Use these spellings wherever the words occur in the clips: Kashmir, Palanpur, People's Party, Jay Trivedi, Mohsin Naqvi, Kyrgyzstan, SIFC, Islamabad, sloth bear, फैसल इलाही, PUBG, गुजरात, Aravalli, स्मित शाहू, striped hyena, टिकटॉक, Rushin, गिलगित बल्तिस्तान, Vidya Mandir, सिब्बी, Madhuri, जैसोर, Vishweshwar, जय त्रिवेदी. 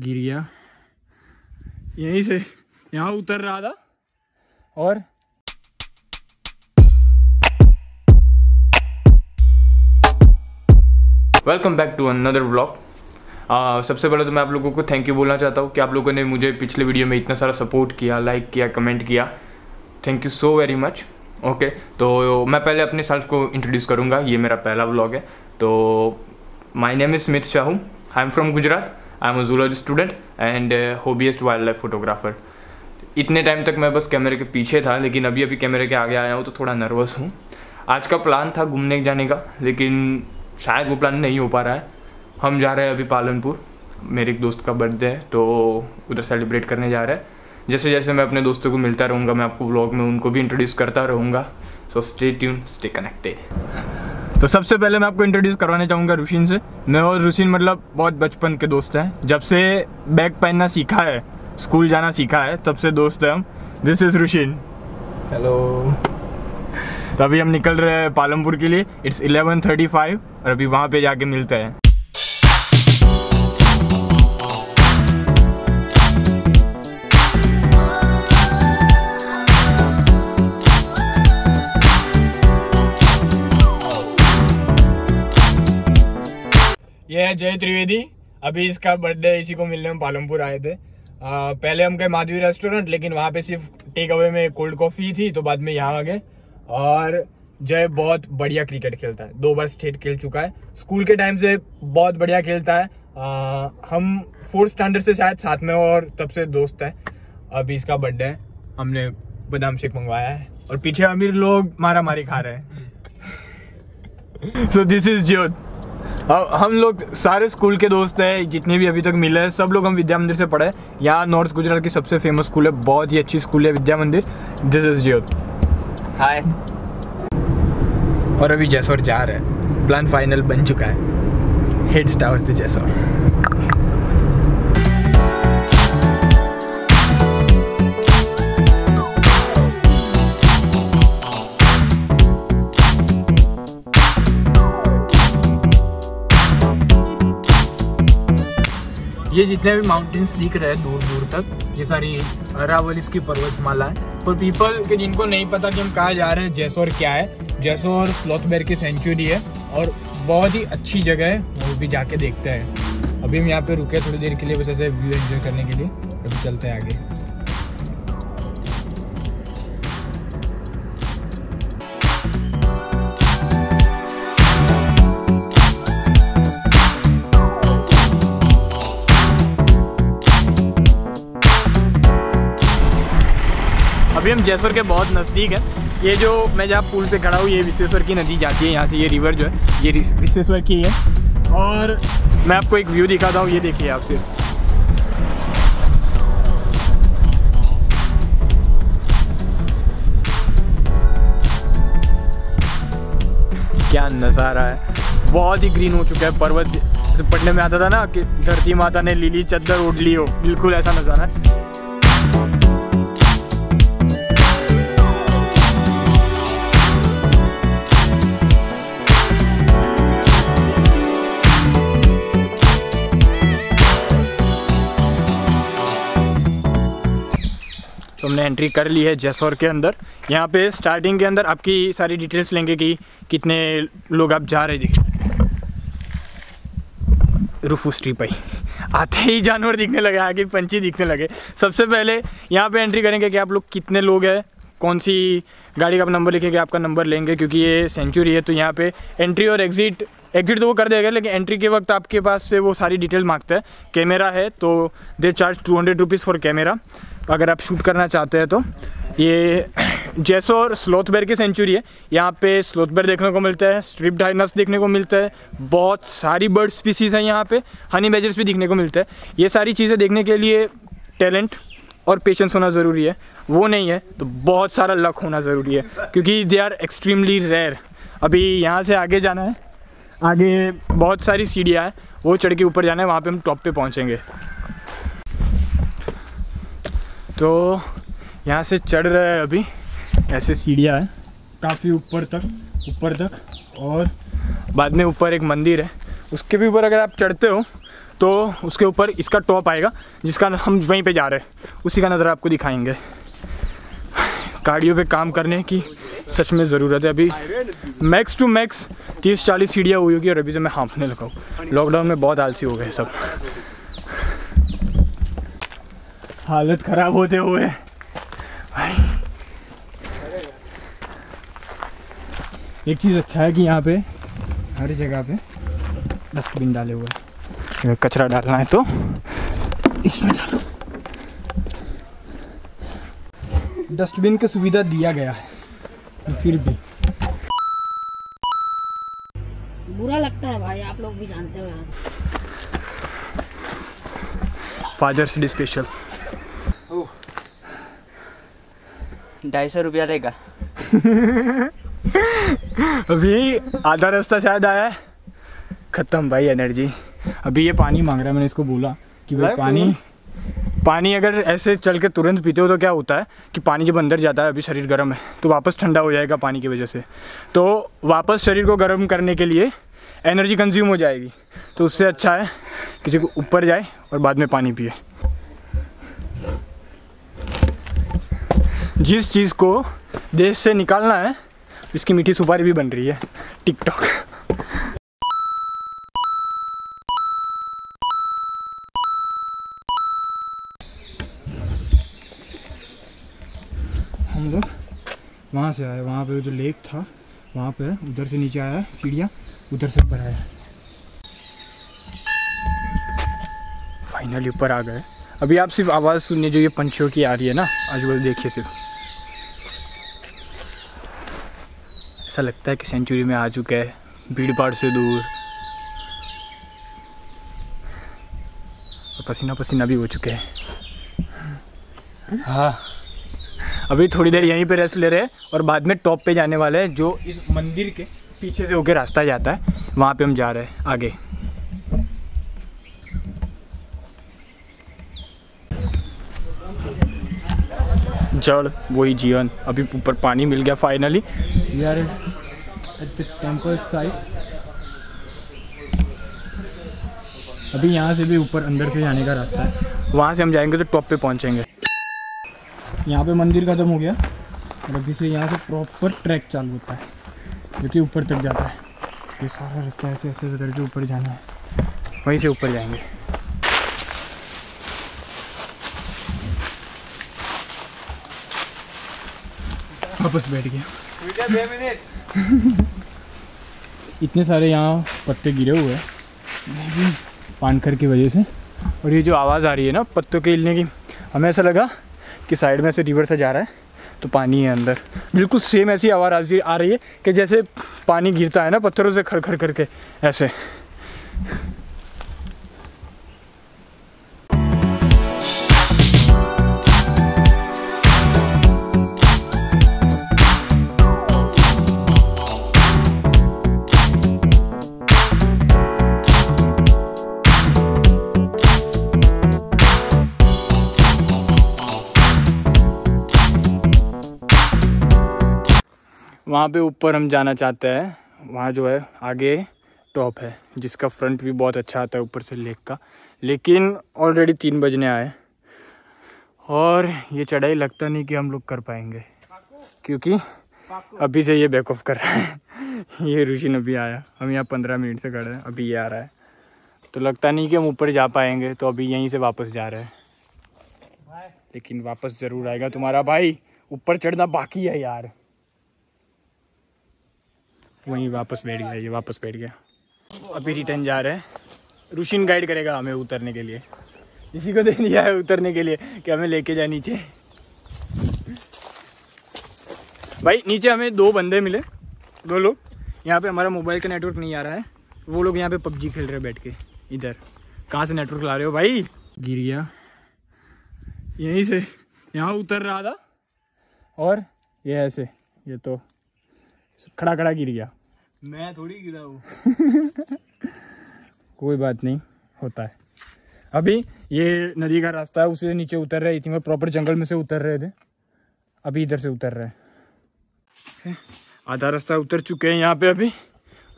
गिर गया यहीं से, यहाँ उतर रहा था और welcome back to another vlog. सबसे पहले तो मैं आप लोगों को थैंक यू बोलना चाहता हूँ कि आप लोगों ने मुझे पिछले वीडियो में इतना सारा सपोर्ट किया, लाइक किया, कमेंट किया, thank you so very much. Okay, तो मैं पहले अपने सेल्फ को इंट्रोड्यूस करूँगा, ये मेरा पहला व्लॉग है। तो my name is स्मित शाहू, I am from गुजरात, I am a zoology student and hobbyist wildlife photographer. इतने टाइम तक मैं बस कैमरे के पीछे था, लेकिन अभी अभी कैमरे के आगे आया हूँ तो थोड़ा नर्वस हूँ। आज का प्लान था घूमने जाने का, लेकिन शायद वो प्लान नहीं हो पा रहा है। हम जा रहे हैं अभी पालनपुर, मेरे एक दोस्त का बर्थडे है तो उधर सेलिब्रेट करने जा रहे हैं। जैसे जैसे मैं अपने दोस्तों को मिलता रहूँगा मैं आपको व्लॉग में उनको भी इंट्रोड्यूस करता रहूँगा। So stay tune, stay connected. तो सबसे पहले मैं आपको इंट्रोड्यूस करवाना चाहूँगा रुशिन से। मैं और रुशिन मतलब बहुत बचपन के दोस्त हैं, जब से बैग पहनना सीखा है, स्कूल जाना सीखा है, तब से दोस्त हैं हम। This is Rushin, hello. तो अभी हम निकल रहे हैं पालमपुर के लिए, इट्स 11:35 और अभी वहाँ पे जाके मिलते हैं। ये है जय त्रिवेदी, अभी इसका बर्थडे, इसी को मिलने हम पालमपुर आए थे। पहले हम गए माधुरी रेस्टोरेंट, लेकिन वहाँ पे सिर्फ टेक अवे में कोल्ड कॉफ़ी थी, तो बाद में यहाँ आ गए। और जय बहुत बढ़िया क्रिकेट खेलता है, 2 बार स्टेट खेल चुका है, स्कूल के टाइम से बहुत बढ़िया खेलता है। हम 4th स्टैंडर्ड से शायद साथ में और तब से दोस्त है। अभी इसका बर्थडे है, हमने बादाम शेक मंगवाया है और पीछे अमीर लोग मारा मारी खा रहे हैं। सो दिस इज ज्योत। हम लोग सारे स्कूल के दोस्त हैं, जितने भी अभी तक मिले हैं सब लोग हम विद्या मंदिर से पढ़े। यहाँ नॉर्थ गुजरात की सबसे फेमस स्कूल है, बहुत ही अच्छी स्कूल है विद्या मंदिर। दिस इज ज्योत, हाय। और अभी जैसोर जा रहे हैं, प्लान फाइनल बन चुका है, हेड्स टावर से जैसोर। ये जितने भी माउंटेन्स दिख रहे हैं दूर दूर तक, ये सारी अरावली की पर्वतमाला है। फॉर पीपल के जिनको नहीं पता कि हम कहाँ जा रहे हैं, जैसोर क्या है, जैसोर स्लोथबेर की सेंचुरी है और बहुत ही अच्छी जगह है, वो भी जाके देखते हैं। अभी हम यहाँ पे रुके थोड़ी देर के लिए बस ऐसे व्यू एंजॉय करने के लिए, अभी चलते हैं आगे। अभी हम जैसोर के बहुत नज़दीक है। ये जो मैं जहाँ पुल पे खड़ा हूँ, ये विश्वेश्वर की नदी जाती है यहाँ से, ये रिवर जो है ये विश्वेश्वर की है। और मैं आपको एक व्यू दिखाता हूँ, ये देखिए आप सिर्फ, क्या नज़ारा है, बहुत ही ग्रीन हो चुका है। पर्वत जैसे पढ़ने में आता था ना कि धरती माता ने लीली चादर ओढ़ ली हो, बिल्कुल ऐसा नज़ारा है। हमने एंट्री कर ली है जैसोर के अंदर। यहाँ पे स्टार्टिंग के अंदर आपकी सारी डिटेल्स लेंगे कि कितने लोग आप जा रहे दिखे। रूफूस ट्री पर आते ही जानवर दिखने लगे, आगे पंछी दिखने लगे। सबसे पहले यहाँ पे एंट्री करेंगे कि आप लोग कितने लोग हैं, कौन सी गाड़ी का आप नंबर लिखेंगे, आपका नंबर लेंगे, क्योंकि ये सेंचुरी है तो यहाँ पे एंट्री और एग्ज़िट तो वो कर देगा, लेकिन एंट्री के वक्त आपके पास से वो सारी डिटेल मांगता है। कैमरा है तो they charge 200 rupees for camera, अगर आप शूट करना चाहते हैं तो। ये जैसोर स्लोथबेर की सेंचुरी है, यहाँ पे स्लोथबेर देखने को मिलता है, स्ट्रिप डाइनस देखने को मिलता है, बहुत सारी बर्ड स्पीसीज़ हैं यहाँ पे, हनी बैजर्स भी देखने को मिलता है। ये सारी चीज़ें देखने के लिए टैलेंट और पेशेंस होना ज़रूरी है, वो नहीं है तो बहुत सारा लक होना ज़रूरी है, क्योंकि दे आर एक्सट्रीमली रेयर। अभी यहाँ से आगे जाना है, आगे बहुत सारी सीढ़ियाँ हैं, वो चढ़ के ऊपर जाना है, वहाँ पर हम टॉप पर पहुँचेंगे। तो यहाँ से चढ़ रहे हैं अभी, ऐसे सीढ़ियाँ हैं काफ़ी ऊपर तक और बाद में ऊपर एक मंदिर है, उसके भी ऊपर अगर आप चढ़ते हो तो उसके ऊपर इसका टॉप आएगा जिसका हम वहीं पे जा रहे हैं, उसी का नज़ारा आपको दिखाएंगे। कार्डियो पे काम करने की सच में ज़रूरत है। अभी मैक्स टू मैक्स 30-40 सीढ़ियाँ हुई होगी और अभी से मैं हाँफने लगा हूँ। लॉकडाउन में बहुत आलसी हो गए सब। हालत ख़राब होते हुए एक चीज़ अच्छा है कि यहाँ पे हर जगह पे डस्टबिन डाले हुए हैं। अगर कचरा डालना है तो इसमें डालो। डस्टबिन की सुविधा दिया गया है तो फिर भी बुरा लगता है भाई, आप लोग भी जानते हो यार। फादर्स डे स्पेशल 250 रुपया लेगा। अभी आधा रास्ता शायद आया है, खत्म भाई एनर्जी। अभी ये पानी मांग रहा है, मैंने इसको बोला कि भाई पानी अगर ऐसे चल के तुरंत पीते हो तो क्या होता है कि पानी जब अंदर जाता है, अभी शरीर गर्म है तो वापस ठंडा हो जाएगा पानी की वजह से, तो वापस शरीर को गर्म करने के लिए एनर्जी कंज्यूम हो जाएगी। तो उससे अच्छा है किसी को ऊपर जाए और बाद में पानी पिए। जिस चीज़ को देश से निकालना है उसकी मीठी सुपारी भी बन रही है। टिकटॉक हम लोग वहाँ से आए, वहाँ पे जो लेक था वहाँ पे उधर से नीचे आया सीढ़ियाँ, उधर से ऊपर आया। फाइनली ऊपर आ गए। अभी आप सिर्फ आवाज़ सुनिए जो ये पंछियों की आ रही है ना, आजू बाजू देखिए सिर्फ। ऐसा लगता है कि सेंचुरी में आ चुका है, भीड़ भाड़ से दूर। और पसीना पसीना भी हो चुके हैं। हाँ, अभी थोड़ी देर यहीं पे रेस्ट ले रहे हैं और बाद में टॉप पे जाने वाले हैं जो इस मंदिर के पीछे से होके रास्ता जाता है, वहाँ पे हम जा रहे हैं आगे। जड़ वही जीवन। अभी ऊपर पानी मिल गया finally. We are at the temple side. अभी यहाँ से भी ऊपर अंदर से जाने का रास्ता है, वहाँ से हम जाएंगे तो टॉप पे पहुँचेंगे। यहाँ पे मंदिर खत्म हो गया और अभी से यहाँ से प्रॉपर ट्रैक चालू होता है जो कि ऊपर तक जाता है। ये सारा रास्ता ऐसे ऐसे करके ऊपर जाना है, वहीं से ऊपर जाएंगे। वापस बैठ गया। इतने सारे यहाँ पत्ते गिरे हुए हैं पानखर की वजह से। और ये जो आवाज़ आ रही है ना पत्तों के हिलने की, हमें ऐसा लगा कि साइड में से रिवर से जा रहा है तो पानी है अंदर। बिल्कुल सेम ऐसी आवाज़ आ रही है कि जैसे पानी गिरता है ना पत्थरों से खर खर करके, ऐसे। वहाँ पे ऊपर हम जाना चाहते हैं। वहाँ जो है आगे टॉप है जिसका फ्रंट भी बहुत अच्छा आता है ऊपर से लेक का। लेकिन ऑलरेडी 3 बजने आए और ये चढ़ाई लगता नहीं कि हम लोग कर पाएंगे, क्योंकि अभी से ये बैक ऑफ कर रहा है। ये रुशिन अभी आया, हम यहाँ 15 मिनट से खड़े हैं, अभी ये आ रहा है तो लगता नहीं कि हम ऊपर जा पाएंगे। तो अभी यहीं से वापस जा रहे हैं, लेकिन वापस ज़रूर आएगा तुम्हारा भाई। ऊपर चढ़ना बाकी है यार। वहीं वापस बैठ गया, ये वापस बैठ गया। अभी रिटर्न जा रहे हैं। रुशिन गाइड करेगा हमें उतरने के लिए, इसी को दे दिया है उतरने के लिए कि हमें लेके जाए नीचे। भाई नीचे हमें 2 बंदे मिले, 2 लोग। यहाँ पे हमारा मोबाइल का नेटवर्क नहीं आ रहा है, वो लोग यहाँ पे PUBG खेल रहे हैं बैठ के। इधर कहाँ से नेटवर्क ला रहे हो भाई? गिर गया यहीं से, यहाँ उतर रहा था और ये ऐसे, ये तो खड़ा खड़ा गिर गया। मैं थोड़ी गिरा हूँ। कोई बात नहीं, होता है। अभी ये नदी का रास्ता है, उसे नीचे उतर रहे। इतनी में प्रॉपर जंगल में से उतर रहे थे, अभी इधर से उतर रहे हैं। आधा रास्ता उतर चुके हैं यहाँ पे। अभी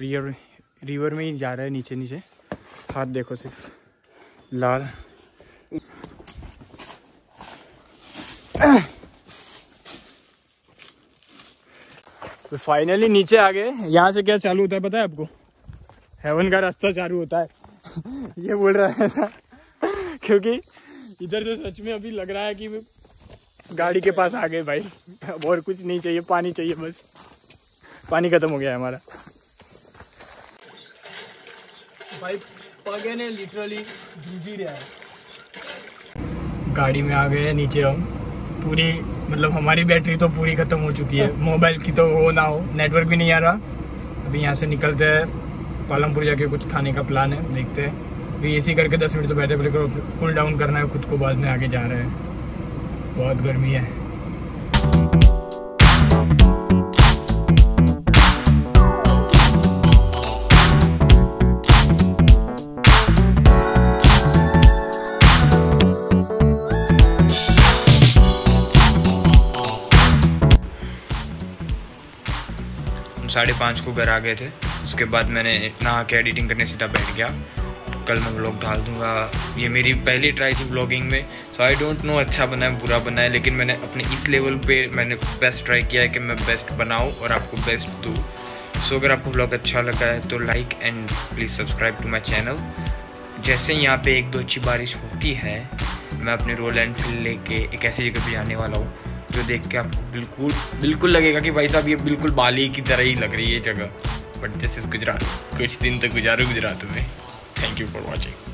रिवर में ही जा रहे हैं नीचे नीचे। हाथ देखो सिर्फ। लाल। तो फाइनली नीचे आ गए। यहाँ से क्या चालू होता है पता है आपको? हेवन का रास्ता चालू होता है। ये बोल रहा है ऐसा क्योंकि इधर तो सच में अभी लग रहा है कि गाड़ी के पास आ गए भाई। और कुछ नहीं चाहिए, पानी चाहिए बस। पानी खत्म हो गया है हमारा भाई। पगे ने लिटरली जूझी रहा है। गाड़ी में आ गए नीचे हम। पूरी मतलब हमारी बैटरी तो पूरी खत्म हो चुकी है, मोबाइल की तो हो ना हो, नेटवर्क भी नहीं आ रहा। अभी यहाँ से निकलते हैं, पालमपुर जाके कुछ खाने का प्लान है, देखते हैं। अभी एसी करके 10 मिनट तो बैठे, बिल्कुल कूल डाउन करना है खुद को, बाद में आगे जा रहे हैं। बहुत गर्मी है। हम 5:30 को घर आ गए थे। उसके बाद मैंने इतना आके एडिटिंग करने सीधा बैठ गया। कल मैं व्लॉग डाल दूंगा। ये मेरी पहली ट्राई थी व्लॉगिंग में, सो आई डोंट नो अच्छा बना है बुरा बना है, लेकिन मैंने अपने इस लेवल पे मैंने बेस्ट ट्राई किया है कि मैं बेस्ट बनाऊं और आपको बेस्ट दूं। सो अगर आपको व्लॉग अच्छा लगा है तो like and please subscribe to my channel. जैसे यहाँ पे 1-2 अच्छी बारिश होती है, मैं अपने रोल एंड फील्ड लेके एक ऐसी जगह भी आने वाला हूँ जो देख के आपको बिल्कुल लगेगा कि भाई साहब ये बिल्कुल बाली की तरह ही लग रही है जगह। But this is गुजरात। कुछ दिन तक गुजारो गुजरात में। Thank you for watching.